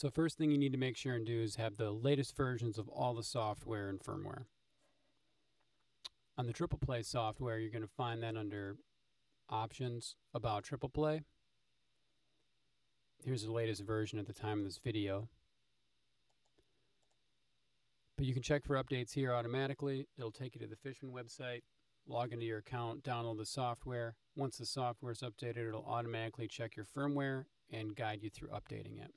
So first thing you need to make sure and do is have the latest versions of all the software and firmware. On the TriplePlay software, you're going to find that under Options, About TriplePlay. Here's the latest version at the time of this video. But you can check for updates here automatically. It'll take you to the Fishman website, log into your account, download the software. Once the software is updated, it'll automatically check your firmware and guide you through updating it.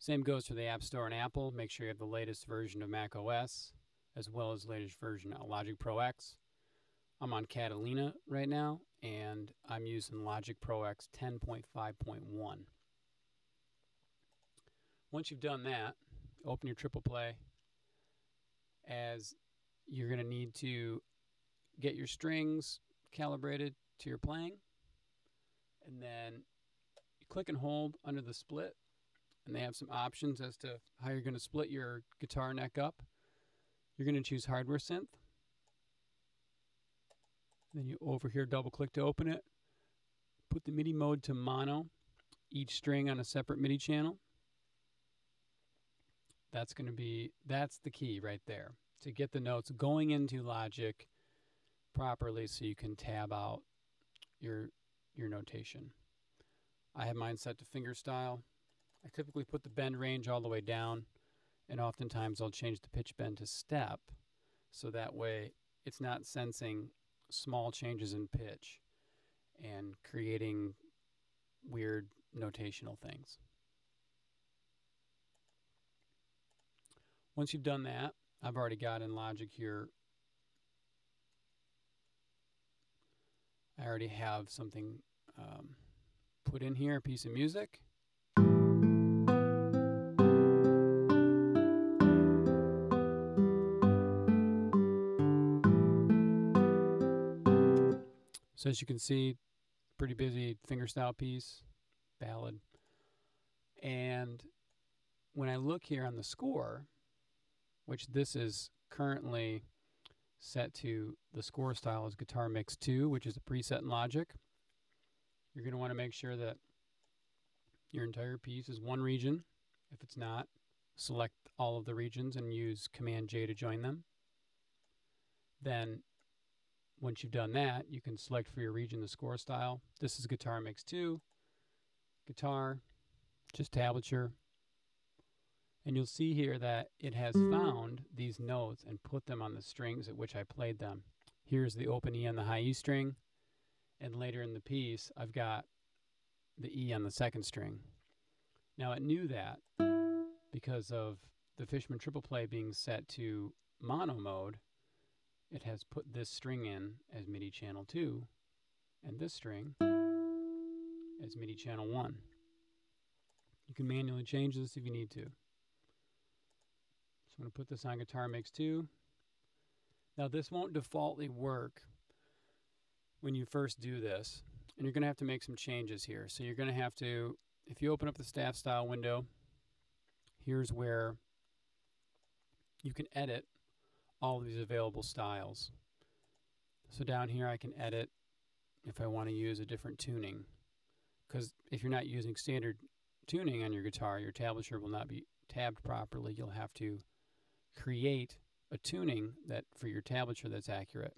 Same goes for the App Store and Apple. Make sure you have the latest version of Mac OS, as well as the latest version of Logic Pro X. I'm on Catalina right now, and I'm using Logic Pro X 10.5.1. Once you've done that, open your TriplePlay, as you're going to need to get your strings calibrated to your playing, and then you click and hold under the split, and they have some options as to how you're going to split your guitar neck up. You're going to choose hardware synth. Then you over here double click to open it. Put the MIDI mode to mono, each string on a separate MIDI channel. That's the key right there, to get the notes going into Logic properly so you can tab out your notation. I have mine set to finger style. I typically put the bend range all the way down, and oftentimes I'll change the pitch bend to step, so that way it's not sensing small changes in pitch and creating weird notational things. Once you've done that, I've already got in Logic here, I already have something put in here, a piece of music. So as you can see, pretty busy fingerstyle piece, ballad. And when I look here on the score, which this is currently set to, the score style is Guitar Mix 2, which is a preset in Logic. You're going to want to make sure that your entire piece is one region. If it's not, select all of the regions and use Command J to join them. Then once you've done that, you can select for your region the score style. This is Guitar Mix 2, guitar, just tablature. And you'll see here that it has found these notes and put them on the strings at which I played them. Here's the open E on the high E string, and later in the piece, I've got the E on the second string. Now it knew that because of the Fishman TriplePlay being set to mono mode, it has put this string in as MIDI channel 2 and this string as MIDI channel 1. You can manually change this if you need to. So I'm going to put this on Guitar Mix 2. Now this won't defaultly work when you first do this, and you're going to have to make some changes here. So you're going to have to, if you open up the staff style window, here's where you can edit all of these available styles. So down here I can edit if I want to use a different tuning, because if you're not using standard tuning on your guitar, your tablature will not be tabbed properly. You'll have to create a tuning that for your tablature that's accurate.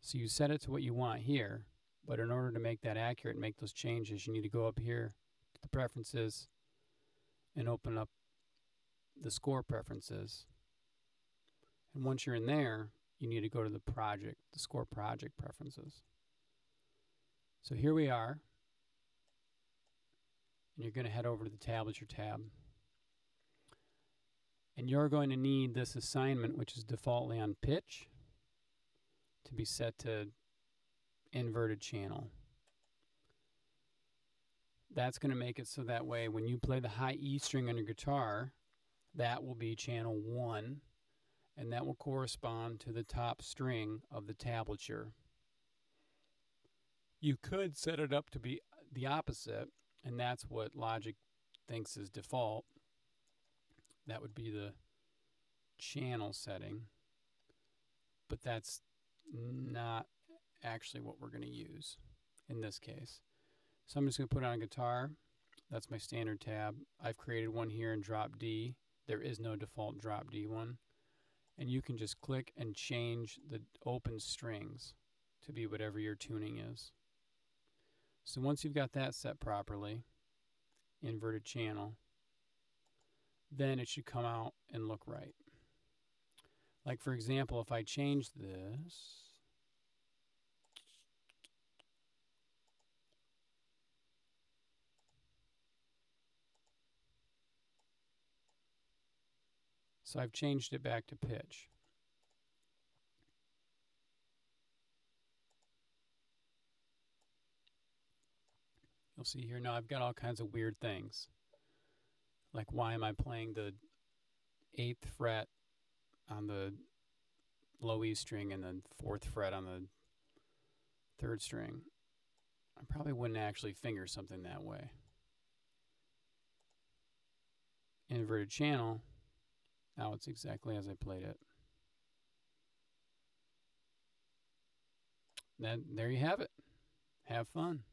So you set it to what you want here, but in order to make that accurate and make those changes, you need to go up here to the preferences and open up the score preferences. And once you're in there, you need to go to the project, the score project preferences. So here we are. And you're going to head over to the tablature tab. And you're going to need this assignment, which is defaultly on pitch, to be set to inverted channel. That's going to make it so that way when you play the high E string on your guitar, that will be channel 1. And that will correspond to the top string of the tablature. You could set it up to be the opposite, and that's what Logic thinks is default. That would be the channel setting, but that's not actually what we're going to use in this case. So I'm just going to put on a guitar, That's my standard tab. I've created one here in drop D. There is no default drop D one. And you can just click and change the open strings to be whatever your tuning is. So once you've got that set properly, inverted channel, then it should come out and look right. Like for example, if I change this, so I've changed it back to pitch. You'll see here now I've got all kinds of weird things. Like why am I playing the 8th fret on the low E string and the 4th fret on the 3rd string? I probably wouldn't actually finger something that way. Inverted channel. Now it's exactly as I played it. Then there you have it. Have fun.